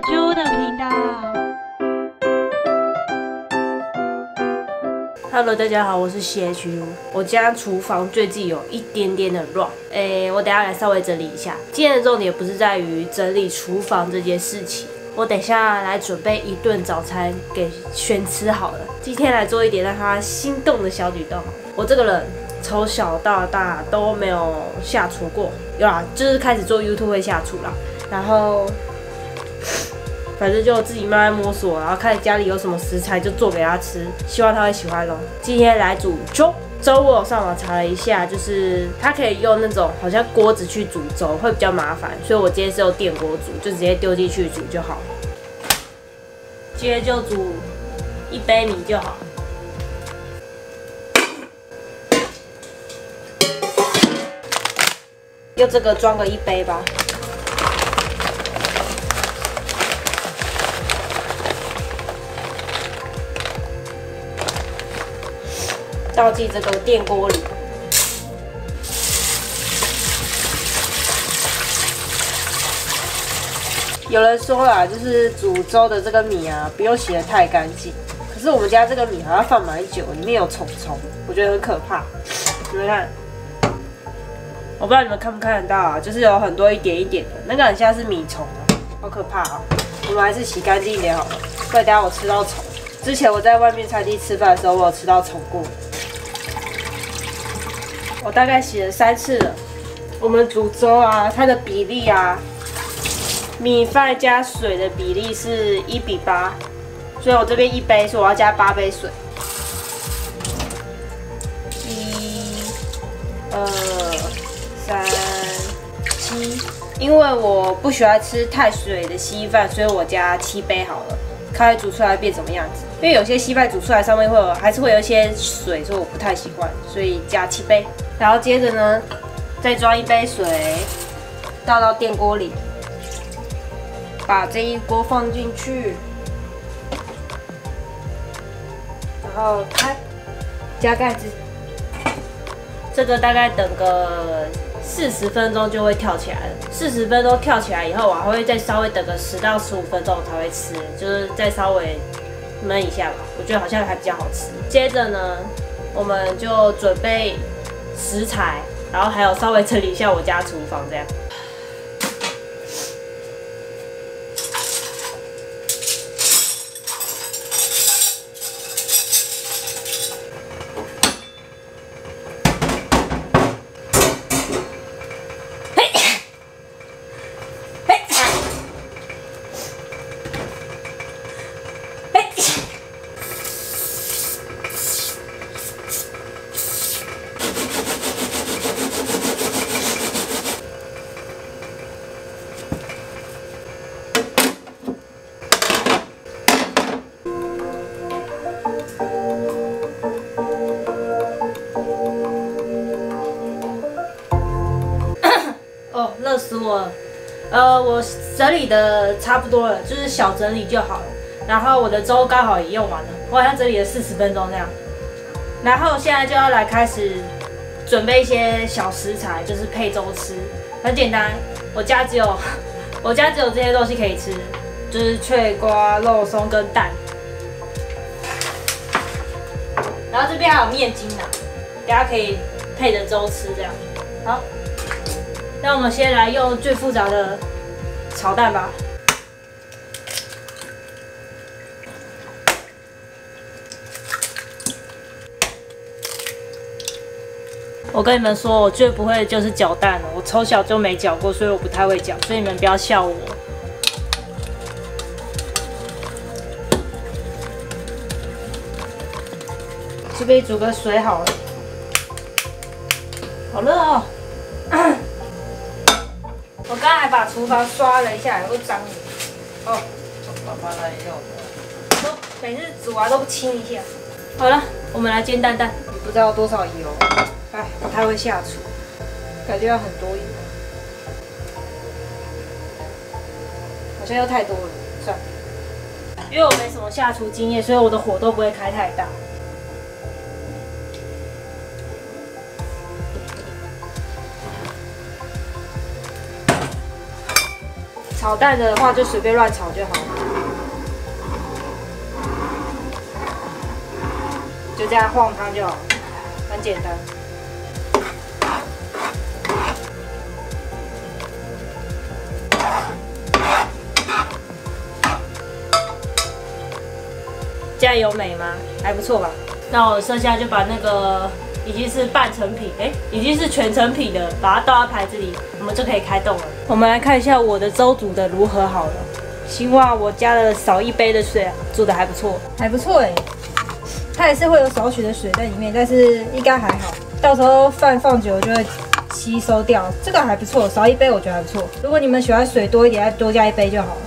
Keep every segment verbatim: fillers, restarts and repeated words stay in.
到啾的频道。Hello， 大家好，我是 C H U。我家厨房最近有一点点的乱，诶、欸，我等一下来稍微整理一下。今天的重点不是在于整理厨房这件事情。 我等下来准备一顿早餐给轩吃好了。今天来做一点让他心动的小举动。我这个人从小到大都没有下厨过，有啦，就是开始做 YouTube 会下厨啦。然后反正就自己慢慢摸索，然后看家里有什么食材就做给他吃，希望他会喜欢咯。今天来煮粥。 粥我上网查了一下，就是它可以用那种好像锅子去煮粥，会比较麻烦，所以我今天是用电锅煮，就直接丢进去煮就好了。今天就煮一杯米就好。用这个装个一杯吧。倒进这个电锅里，有人说啦，就是煮粥的这个米啊，不用洗得太干净。可是我们家这个米好像放蛮久，里面有虫虫，我觉得很可怕。你们看，我不知道你们看不看得到啊，就是有很多一点一点的，那个很像是米虫啊，好可怕啊！我们还是洗干净一点好了，不然等下我吃到虫。之前我在外面餐厅吃饭的时候，我有吃到虫过。 我大概洗了三次了。我们煮粥啊，它的比例啊，米饭加水的比例是一比八，所以我这边一杯，所以我要加八杯水。一、二、三、七。因为我不喜欢吃太水的稀饭，所以我加七杯好了，看它煮出来变什么样子。因为有些稀饭煮出来上面会有，还是会有一些水，所以我不太喜欢，所以加七杯。 然后接着呢，再装一杯水，倒到电锅里，把这一锅放进去，然后开，加盖子。这个大概等个四十分钟就会跳起来了。四十分钟跳起来以后，我还会再稍微等个十到十五分钟才会吃，就是再稍微焖一下吧。我觉得好像还比较好吃。接着呢，我们就准备 食材，然后还有稍微整理一下我家厨房，这样。嘿，嘿，嘿。 哦，热死我了！呃，我整理的差不多了，就是小整理就好了。然后我的粥刚好也用完了，我好像整理了四十分钟这样。然后现在就要来开始准备一些小食材，就是配粥吃，很简单。我家只有我家只有这些东西可以吃，就是脆瓜、肉松跟蛋。然后这边还有面筋啊，等下可以配着粥吃这样。好。 那我们先来用最复杂的炒蛋吧。我跟你们说，我最不会的就是搅蛋了。我从小就没搅过，所以我不太会搅，所以你们不要笑我。这边煮个水好了，好热哦。 我刚才把厨房刷了一下，又脏了。哦，我把它来用。我每次煮完都不清一下。好了，我们来煎蛋蛋。不知道多少油，哎，不太会下厨，感觉要很多油，好像又太多了，算了。因为我没什么下厨经验，所以我的火都不会开太大。炒蛋的话就随便乱炒就好了，就这样晃它就好了，很简单。这样有美吗？还不错吧。那我剩下就把那个。 已经是半成品，哎，已经是全成品了，把它倒到盘子里，我们就可以开动了。我们来看一下我的粥煮的如何好了。希望我加了少一杯的水，煮的还不错，还不错哎。它也是会有少许的水在里面，但是应该还好。到时候饭放久就会吸收掉，这个还不错，少一杯我觉得还不错。如果你们喜欢水多一点，再多加一杯就好了。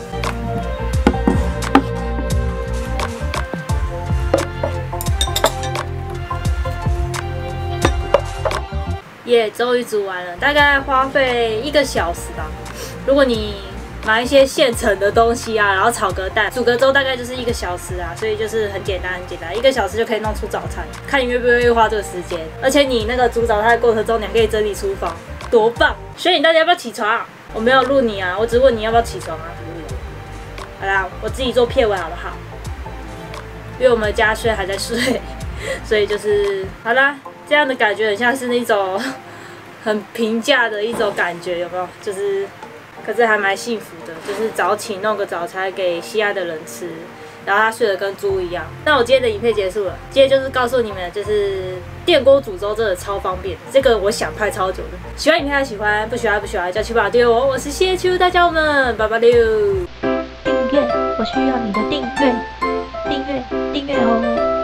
也终于煮完了，大概花费一个小时吧。如果你买一些现成的东西啊，然后炒个蛋、煮个粥，大概就是一个小时啊。所以就是很简单，很简单，一个小时就可以弄出早餐。看你愿不愿意花这个时间，而且你那个煮早餐的过程中，你还可以整理厨房，多棒！所以大家要不要起床啊？我没有录你啊，我只问你要不要起床啊。好啦，我自己做片尾好不好？因为我们家虽然还在睡，所以就是好啦。 这样的感觉很像是那种很平价的一种感觉，有没有？就是，可是还蛮幸福的，就是早起弄个早餐给西安的人吃，然后他睡得跟猪一样。那我今天的影片结束了，今天就是告诉你们，就是电锅煮粥真的超方便，这个我想拍超久的。喜欢影片喜欢，不喜欢不喜欢，叫七宝丢我，我是谢秋，大家我们八八六。订阅，我需要你的订阅，订阅，订阅哦。